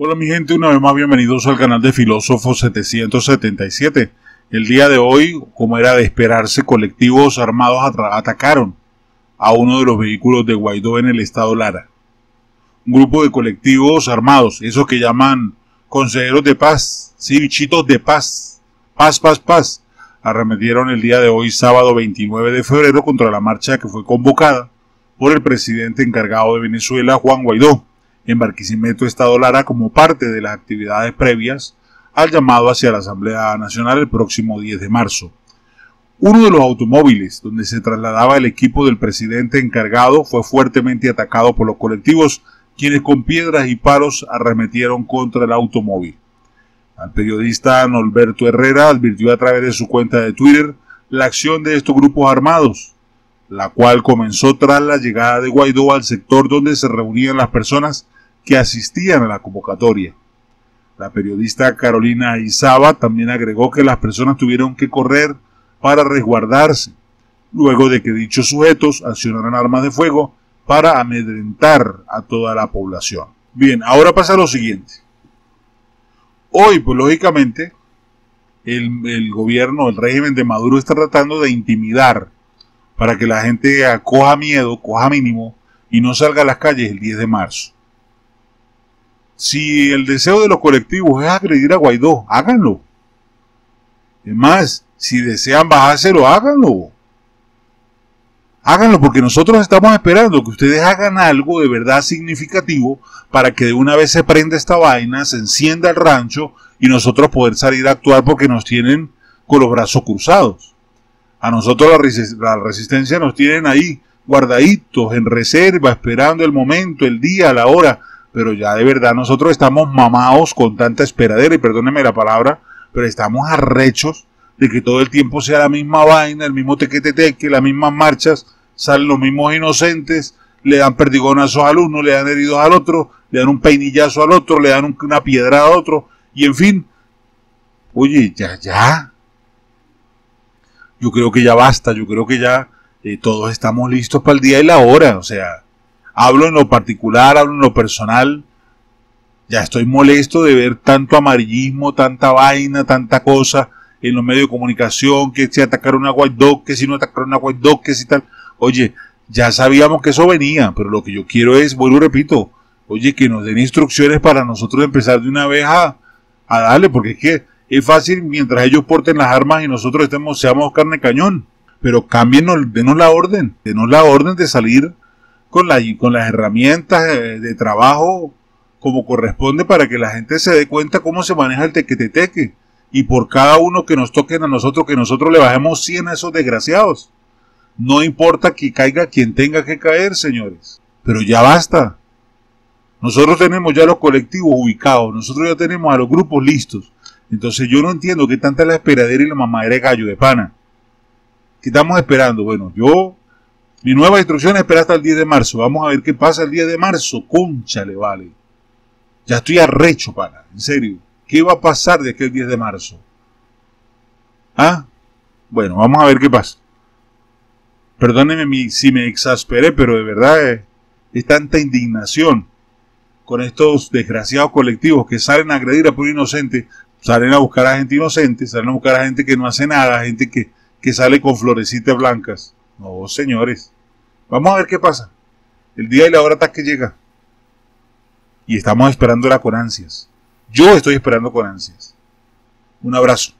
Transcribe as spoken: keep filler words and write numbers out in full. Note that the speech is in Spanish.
Hola mi gente, una vez más bienvenidos al canal de Filósofo setecientos setenta y siete. El día de hoy, como era de esperarse, colectivos armados atacaron a uno de los vehículos de Guaidó en el estado Lara. Un grupo de colectivos armados, esos que llaman consejeros de paz, sí, bichitos de paz, paz, paz, paz, arremetieron el día de hoy, sábado veintinueve de febrero, contra la marcha que fue convocada por el presidente encargado de Venezuela, Juan Guaidó, en Barquisimeto, estado Lara, como parte de las actividades previas al llamado hacia la Asamblea Nacional el próximo diez de marzo. Uno de los automóviles donde se trasladaba el equipo del presidente encargado fue fuertemente atacado por los colectivos, quienes con piedras y palos arremetieron contra el automóvil. El periodista Norberto Herrera advirtió a través de su cuenta de Twitter la acción de estos grupos armados, la cual comenzó tras la llegada de Guaidó al sector donde se reunían las personas que asistían a la convocatoria. La periodista Carolina Izaba también agregó que las personas tuvieron que correr para resguardarse, luego de que dichos sujetos accionaran armas de fuego para amedrentar a toda la población. Bien, ahora pasa lo siguiente. Hoy, pues lógicamente, el, el gobierno, el régimen de Maduro está tratando de intimidar para que la gente coja miedo, coja mínimo, y no salga a las calles el diez de marzo. Si el deseo de los colectivos es agredir a Guaidó, háganlo. Es más, si desean bajárselo, háganlo. Háganlo, porque nosotros estamos esperando que ustedes hagan algo de verdad significativo para que de una vez se prenda esta vaina, se encienda el rancho y nosotros poder salir a actuar, porque nos tienen con los brazos cruzados. A nosotros la, resist- la resistencia nos tienen ahí, guardaditos, en reserva, esperando el momento, el día, la hora. Pero ya de verdad nosotros estamos mamados con tanta esperadera, y perdónenme la palabra, pero estamos arrechos de que todo el tiempo sea la misma vaina, el mismo tequeteteque, las mismas marchas. Salen los mismos inocentes, le dan perdigonazos al uno, le dan heridos al otro, le dan un peinillazo al otro, le dan un, una piedra al otro, y en fin. Oye, ya, ya. Yo creo que ya basta, yo creo que ya eh, todos estamos listos para el día y la hora. O sea, hablo en lo particular, hablo en lo personal. Ya estoy molesto de ver tanto amarillismo, tanta vaina, tanta cosa en los medios de comunicación, que si atacaron a Guaidó, que si no atacaron a Guaidó, que si tal. Oye, ya sabíamos que eso venía, pero lo que yo quiero es, vuelvo y repito, oye, que nos den instrucciones para nosotros empezar de una vez a, a darle, porque es que es fácil mientras ellos porten las armas y nosotros estemos, seamos carne cañón. Pero cámbienos, denos la orden, denos la orden de salir con, la, con las herramientas de, de trabajo como corresponde, para que la gente se dé cuenta cómo se maneja el tequeteteque, y por cada uno que nos toquen a nosotros, que nosotros le bajemos cien a esos desgraciados. No importa que caiga quien tenga que caer, señores. Pero ya basta. Nosotros tenemos ya los colectivos ubicados, nosotros ya tenemos a los grupos listos. Entonces yo no entiendo qué tanta es la esperadera y la mamadera de gallo de pana. ¿Qué estamos esperando? Bueno, yo... mi nueva instrucción es esperar hasta el diez de marzo. Vamos a ver qué pasa el diez de marzo. Cónchale, vale. Ya estoy arrecho, pana. En serio. ¿Qué va a pasar de aquí al diez de marzo? ¿Ah? Bueno, vamos a ver qué pasa. Perdónenme si me exasperé, pero de verdad es, es tanta indignación con estos desgraciados colectivos que salen a agredir a puro inocente, salen a buscar a gente inocente, salen a buscar a gente que no hace nada, gente que, que sale con florecitas blancas. No, señores. Vamos a ver qué pasa. El día y la hora hasta que llega. Y estamos esperándola con ansias. Yo estoy esperando con ansias. Un abrazo.